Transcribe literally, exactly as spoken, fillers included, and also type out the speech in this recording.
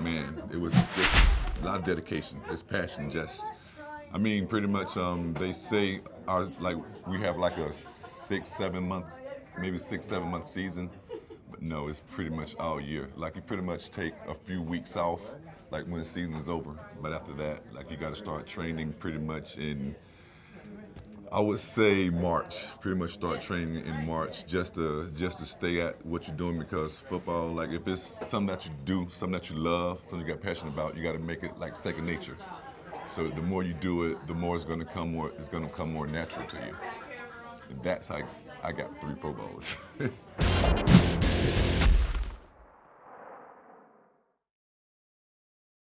man, it was just a lot of dedication. It's passion, just, I mean, pretty much um, they say our, like we have like a six, seven months, maybe six, seven month season. But no, it's pretty much all year. Like you pretty much take a few weeks off, like when the season is over. But after that, like you gotta start training pretty much in, I would say March, pretty much start training in March just to just to stay at what you're doing, because football, like if it's something that you do, something that you love, something you got passionate about, you gotta make it like second nature. So the more you do it, the more it's gonna come more it's gonna come more natural to you. And that's how I got three Pro Bowls.